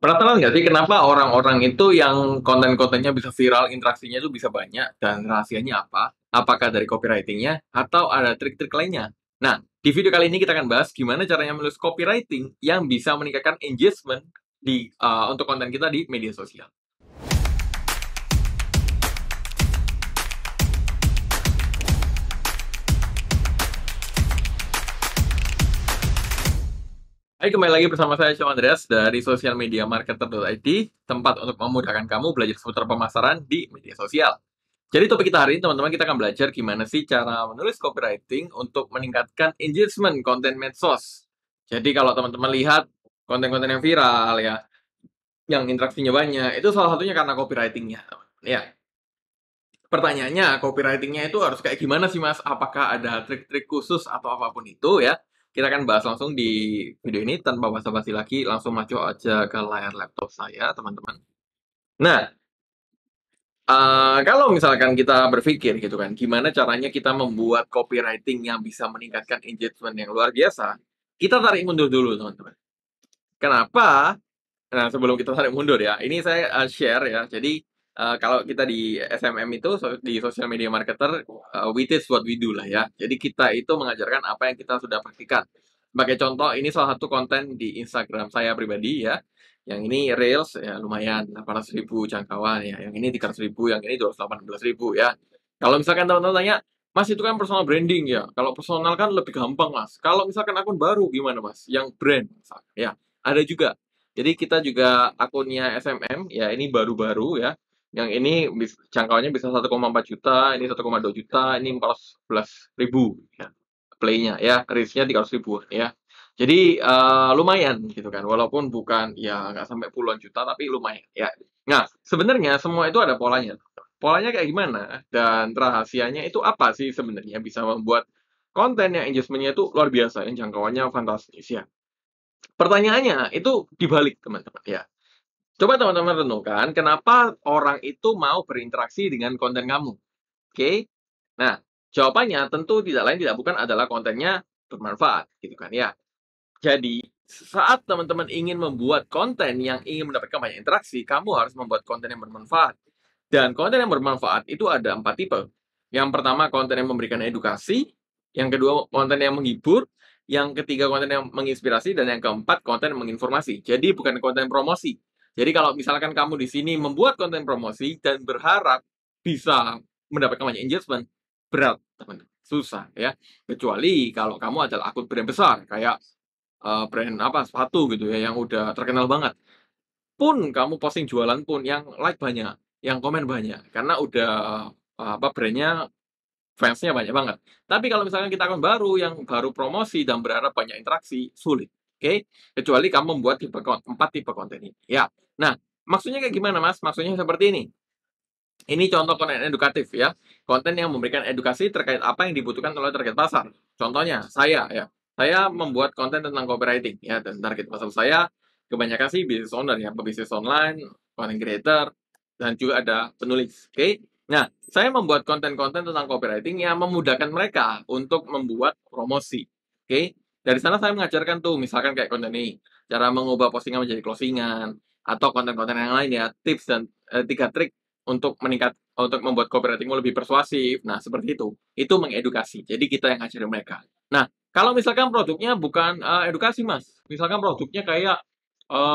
Pernah tahu nggak sih kenapa orang-orang itu yang konten-kontennya bisa viral, interaksinya itu bisa banyak, dan rahasianya apa? Apakah dari copywritingnya atau ada trik-trik lainnya? Nah, di video kali ini kita akan bahas gimana caranya menulis copywriting yang bisa meningkatkan engagement di untuk konten kita di media sosial. Hai, kembali lagi bersama saya Siauw Andreas dari socialmediamarketer.id, tempat untuk memudahkan kamu belajar seputar pemasaran di media sosial. Jadi topik kita hari ini, teman-teman, kita akan belajar gimana sih cara menulis copywriting untuk meningkatkan engagement konten medsos. Jadi kalau teman-teman lihat konten-konten yang viral ya, yang interaksinya banyak, itu salah satunya karena copywritingnya. Ya. Pertanyaannya, copywritingnya itu harus kayak gimana sih, Mas? Apakah ada trik-trik khusus atau apapun itu ya? Kita akan bahas langsung di video ini tanpa basa-basi lagi, langsung maju aja ke layar laptop saya, teman-teman. Nah, kalau misalkan kita berpikir gitu kan, gimana caranya kita membuat copywriting yang bisa meningkatkan engagement yang luar biasa, kita tarik mundur dulu, teman-teman. Kenapa? Nah, sebelum kita tarik mundur ya, ini saya share ya. Jadi, kalau kita di SMM itu, di Social Media Marketer, we teach what we do lah ya. Jadi kita itu mengajarkan apa yang kita sudah praktikan. Sebagai contoh, ini salah satu konten di Instagram saya pribadi ya. Yang ini Reels, ya lumayan, 800.000 jangkauan ya. Yang ini 300.000, yang ini 218.000 ya. Kalau misalkan teman-teman tanya, Mas itu kan personal branding ya. Kalau personal kan lebih gampang, Mas. Kalau misalkan akun baru gimana, Mas? Yang brand, misalkan, ya ada juga. Jadi kita juga akunnya SMM, ya ini baru-baru ya. Yang ini jangkauannya bisa 1,4 juta, ini 1,2 juta, ini 411.000 ya. Play-nya ya, reach-nya 300.000 ya. Jadi lumayan gitu kan, walaupun bukan ya nggak sampai puluhan juta tapi lumayan ya. Nah, sebenarnya semua itu ada polanya. Polanya kayak gimana dan rahasianya itu apa sih sebenarnya bisa membuat konten yang engagement-nya itu luar biasa, yang jangkauannya fantastis ya. Pertanyaannya itu dibalik, teman-teman ya. Coba teman-teman renungkan, kenapa orang itu mau berinteraksi dengan konten kamu? Oke? Nah, jawabannya tentu tidak lain tidak bukan adalah kontennya bermanfaat, gitu kan ya. Jadi, saat teman-teman ingin membuat konten yang ingin mendapatkan banyak interaksi, kamu harus membuat konten yang bermanfaat. Dan konten yang bermanfaat itu ada 4 tipe. Yang pertama, konten yang memberikan edukasi. Yang kedua, konten yang menghibur. Yang ketiga, konten yang menginspirasi. Dan yang keempat, konten yang menginformasi. Jadi, bukan konten promosi. Jadi kalau misalkan kamu di sini membuat konten promosi dan berharap bisa mendapatkan banyak engagement, berat, teman-teman. Susah ya. Kecuali kalau kamu adalah akun brand besar kayak brand apa sepatu gitu ya yang udah terkenal banget. Pun kamu posting jualan pun yang like banyak, yang komen banyak karena udah brandnya fansnya banyak banget. Tapi kalau misalkan kita akun baru yang baru promosi dan berharap banyak interaksi, sulit. Oke, kecuali kamu membuat tipe 4 tipe konten ini. Ya, nah maksudnya kayak gimana, Mas? Maksudnya seperti ini. Ini contoh konten edukatif ya, konten yang memberikan edukasi terkait apa yang dibutuhkan oleh target pasar. Contohnya saya ya, saya membuat konten tentang copywriting ya dan target pasar saya kebanyakan sih business owner ya, pebisnis online, content creator dan juga ada penulis. Oke, nah saya membuat konten-konten tentang copywriting yang memudahkan mereka untuk membuat promosi. Oke. Dari sana saya mengajarkan tuh, misalkan kayak konten ini, cara mengubah postingan menjadi closingan, atau konten-konten yang lain ya, tips dan 3 trik untuk membuat copywritingmu lebih persuasif. Nah, seperti itu. Itu mengedukasi. Jadi kita yang ngajarin mereka. Nah, kalau misalkan produknya bukan edukasi, Mas. Misalkan produknya kayak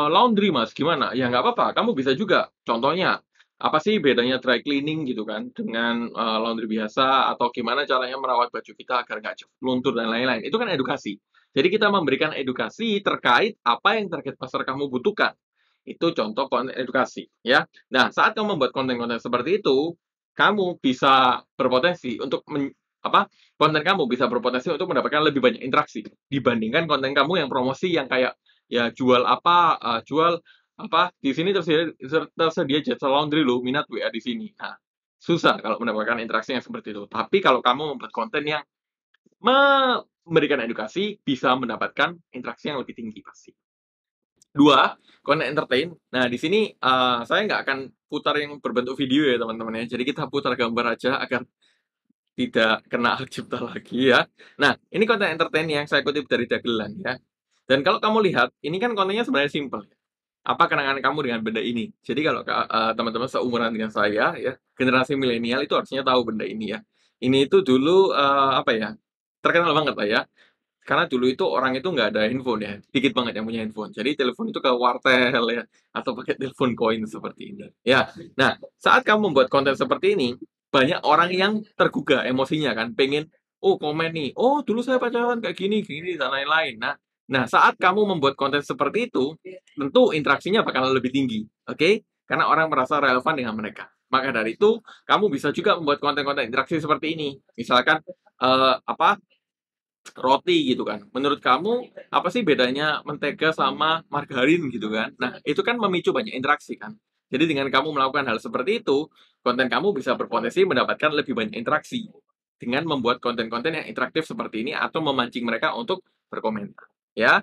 laundry, Mas. Gimana? Ya, nggak apa-apa. Kamu bisa juga. Contohnya, apa sih bedanya dry cleaning gitu kan, dengan laundry biasa, atau gimana caranya merawat baju kita agar nggak luntur dan lain-lain. Itu kan edukasi. Jadi kita memberikan edukasi terkait apa yang target pasar kamu butuhkan. Itu contoh konten edukasi, ya. Nah, saat kamu membuat konten-konten seperti itu, kamu bisa berpotensi untuk mendapatkan lebih banyak interaksi dibandingkan konten kamu yang promosi yang kayak ya jual apa di sini tersedia jasa laundry lo, minat WA di sini. Nah, susah kalau mendapatkan interaksi yang seperti itu. Tapi kalau kamu membuat konten yang memberikan edukasi, bisa mendapatkan interaksi yang lebih tinggi pasti. 2, konten entertain. Nah, di sini saya nggak akan putar yang berbentuk video ya, teman-teman ya. Jadi kita putar gambar aja agar tidak kena hak cipta lagi ya. Nah, ini konten entertain yang saya kutip dari Dagelan ya. Dan kalau kamu lihat, ini kan kontennya sebenarnya simple. Apa kenangan kamu dengan benda ini? Jadi kalau teman-teman seumuran dengan saya, ya generasi milenial itu harusnya tahu benda ini ya. Ini itu dulu terkenal banget lah ya. Karena dulu itu orang itu nggak ada handphone ya, dikit banget yang punya handphone. Jadi telepon itu ke wartel ya, atau pakai telepon koin seperti ini. Ya, nah saat kamu membuat konten seperti ini, banyak orang yang tergugah emosinya kan, pengen oh komen nih, oh dulu saya pacaran kayak gini, gini dan lain-lain. Nah, saat kamu membuat konten seperti itu, tentu interaksinya bakal lebih tinggi, oke? Karena orang merasa relevan dengan mereka. Maka dari itu, kamu bisa juga membuat konten-konten interaksi seperti ini. Misalkan roti gitu kan. Menurut kamu apa sih bedanya mentega sama margarin gitu kan? Nah, itu kan memicu banyak interaksi kan. Jadi dengan kamu melakukan hal seperti itu, konten kamu bisa berpotensi mendapatkan lebih banyak interaksi dengan membuat konten-konten yang interaktif seperti ini atau memancing mereka untuk berkomentar. Ya,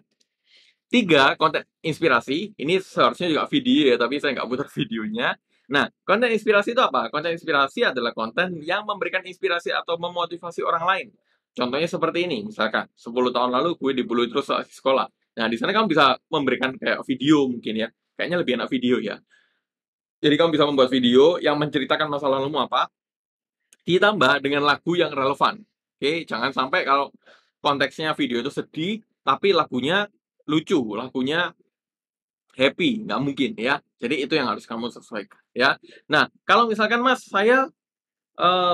3 konten inspirasi. Ini seharusnya juga video ya, tapi saya nggak putar videonya. Nah, konten inspirasi itu apa? Konten inspirasi adalah konten yang memberikan inspirasi atau memotivasi orang lain. Contohnya seperti ini, misalkan 10 tahun lalu gue dibully terus saat sekolah. Nah, di sana kamu bisa memberikan kayak video mungkin ya. Kayaknya lebih enak video ya. Jadi kamu bisa membuat video yang menceritakan masa lalumu apa, ditambah dengan lagu yang relevan. Oke, jangan sampai kalau konteksnya video itu sedih, tapi lagunya lucu, lagunya happy, nggak mungkin ya. Jadi itu yang harus kamu sesuaikan ya. Nah, kalau misalkan mas, saya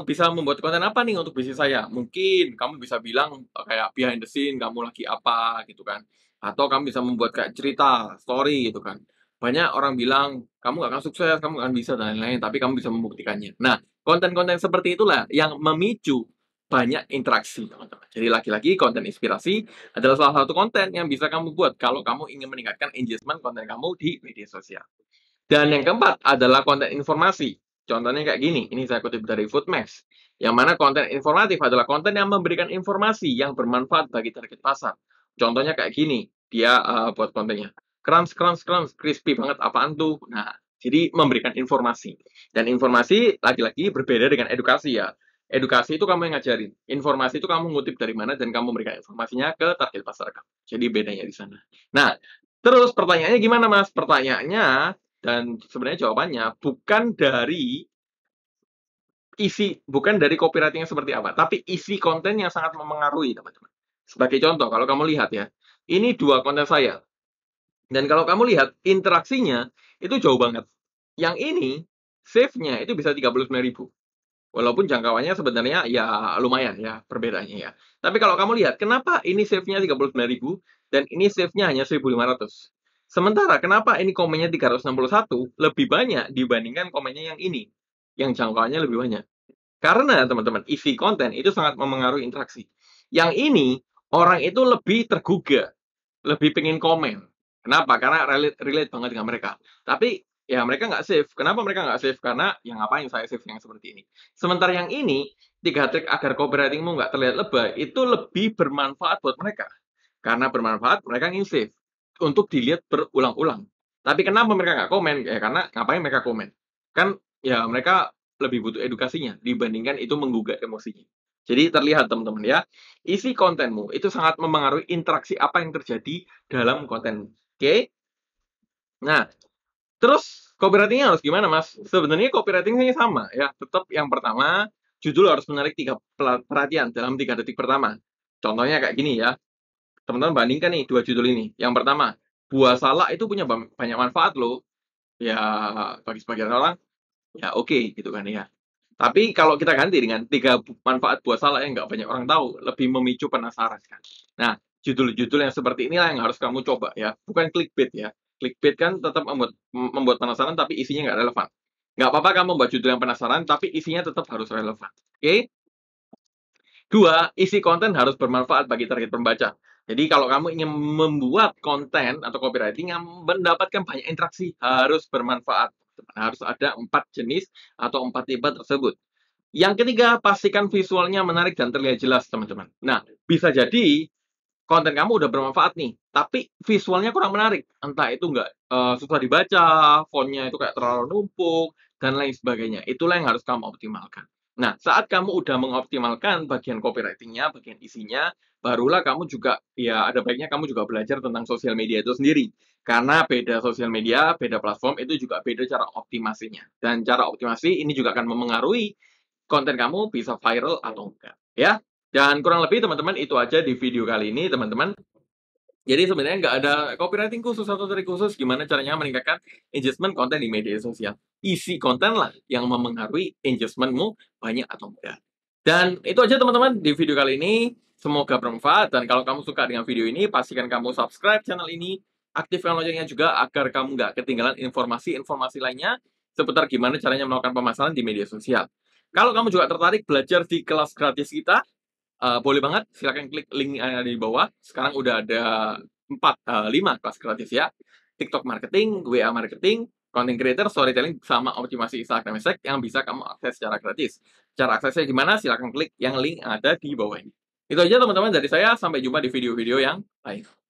bisa membuat konten apa nih untuk bisnis saya? Mungkin kamu bisa bilang kayak behind the scene, kamu lagi apa gitu kan. Atau kamu bisa membuat kayak cerita, story gitu kan. Banyak orang bilang, kamu nggak akan sukses, kamu nggak akan bisa dan lain-lain, tapi kamu bisa membuktikannya. Nah, konten-konten seperti itulah yang memicu banyak interaksi, teman-teman. Jadi lagi-lagi konten inspirasi adalah salah satu konten yang bisa kamu buat kalau kamu ingin meningkatkan engagement konten kamu di media sosial. Dan yang keempat adalah konten informasi. Contohnya kayak gini, ini saya kutip dari Foodmax. Yang mana konten informatif adalah konten yang memberikan informasi yang bermanfaat bagi target pasar. Contohnya kayak gini, dia buat kontennya. Crunch, crispy banget apaan tuh? Nah, jadi memberikan informasi. Dan informasi lagi-lagi berbeda dengan edukasi ya. Edukasi itu kamu yang ngajarin. Informasi itu kamu ngutip dari mana dan kamu memberikan informasinya ke target pasar kamu. Jadi bedanya di sana. Nah, terus pertanyaannya gimana, Mas? Pertanyaannya dan sebenarnya jawabannya bukan dari copywriting seperti apa, tapi isi konten yang sangat memengaruhi, teman-teman. Sebagai contoh, kalau kamu lihat ya, ini 2 konten saya. Dan kalau kamu lihat interaksinya itu jauh banget. Yang ini save-nya itu bisa 39.000. Walaupun jangkauannya sebenarnya ya lumayan ya perbedaannya ya. Tapi kalau kamu lihat, kenapa ini save-nya 39.000 dan ini save-nya hanya 1.500? Sementara kenapa ini komennya 361 lebih banyak dibandingkan komennya yang ini, yang jangkauannya lebih banyak? Karena teman-teman, isi konten itu sangat memengaruhi interaksi. Yang ini orang itu lebih tergugah, lebih pengen komen. Kenapa? Karena relate banget dengan mereka. Tapi ya mereka nggak save. Kenapa mereka nggak save? Karena yang ngapain saya save yang seperti ini. Sementara yang ini, 3 trik agar copywritingmu nggak terlihat lebay, itu lebih bermanfaat buat mereka. Karena bermanfaat, mereka ingin save. Untuk dilihat berulang-ulang. Tapi kenapa mereka nggak komen? Ya karena ngapain mereka komen? Kan ya mereka lebih butuh edukasinya dibandingkan itu menggugah emosinya. Jadi terlihat teman-teman ya, isi kontenmu itu sangat memengaruhi interaksi apa yang terjadi dalam kontenmu. Oke? Nah, terus, copywriting-nya harus gimana, Mas? Sebenarnya copywriting-nya sama, ya. Tetap yang pertama, judul harus menarik 3 perhatian dalam 3 detik pertama. Contohnya kayak gini, ya. Teman-teman bandingkan nih 2 judul ini. Yang pertama, buah salak itu punya banyak manfaat, loh. Ya, bagi sebagian orang, ya oke, gitu kan, ya. Tapi kalau kita ganti dengan 3 manfaat buah salak yang nggak banyak orang tahu, lebih memicu penasaran, kan. Nah, judul-judul yang seperti inilah yang harus kamu coba, ya. Bukan clickbait, ya. Clickbait kan tetap membuat penasaran, tapi isinya nggak relevan. Nggak apa-apa kamu membuat judul yang penasaran, tapi isinya tetap harus relevan. Oke? 2, isi konten harus bermanfaat bagi target pembaca. Jadi kalau kamu ingin membuat konten atau copywriting yang mendapatkan banyak interaksi, harus bermanfaat. Harus ada 4 jenis atau 4 tipe tersebut. Yang ketiga, pastikan visualnya menarik dan terlihat jelas, teman-teman. Nah, bisa jadi konten kamu udah bermanfaat nih, tapi visualnya kurang menarik. Entah itu nggak susah dibaca, fontnya itu kayak terlalu numpuk, dan lain sebagainya. Itulah yang harus kamu optimalkan. Nah, saat kamu udah mengoptimalkan bagian copywriting-nya, bagian isinya, barulah kamu juga, ya ada baiknya kamu juga belajar tentang sosial media itu sendiri. Karena beda sosial media, beda platform, itu juga beda cara optimasinya. Dan cara optimasi ini juga akan memengaruhi konten kamu bisa viral atau enggak. Ya, dan kurang lebih teman-teman itu aja di video kali ini, teman-teman. Jadi sebenarnya nggak ada copywriting khusus atau trik khusus gimana caranya meningkatkan engagement konten di media sosial. Isi konten lah yang memengaruhi engagementmu banyak atau enggak. Dan itu aja teman-teman di video kali ini. Semoga bermanfaat. Dan kalau kamu suka dengan video ini, pastikan kamu subscribe channel ini. Aktifkan loncengnya juga agar kamu nggak ketinggalan informasi-informasi lainnya seputar gimana caranya melakukan pemasaran di media sosial. Kalau kamu juga tertarik belajar di kelas gratis kita, boleh banget, silahkan klik link yang ada di bawah. Sekarang udah ada 5 kelas gratis ya. TikTok Marketing, WA Marketing, Content Creator, Storytelling, sama Optimasi Instagram Tag yang bisa kamu akses secara gratis. Cara aksesnya gimana? Silahkan klik yang link ada di bawah ini. Itu aja teman-teman dari saya, sampai jumpa di video-video yang lain.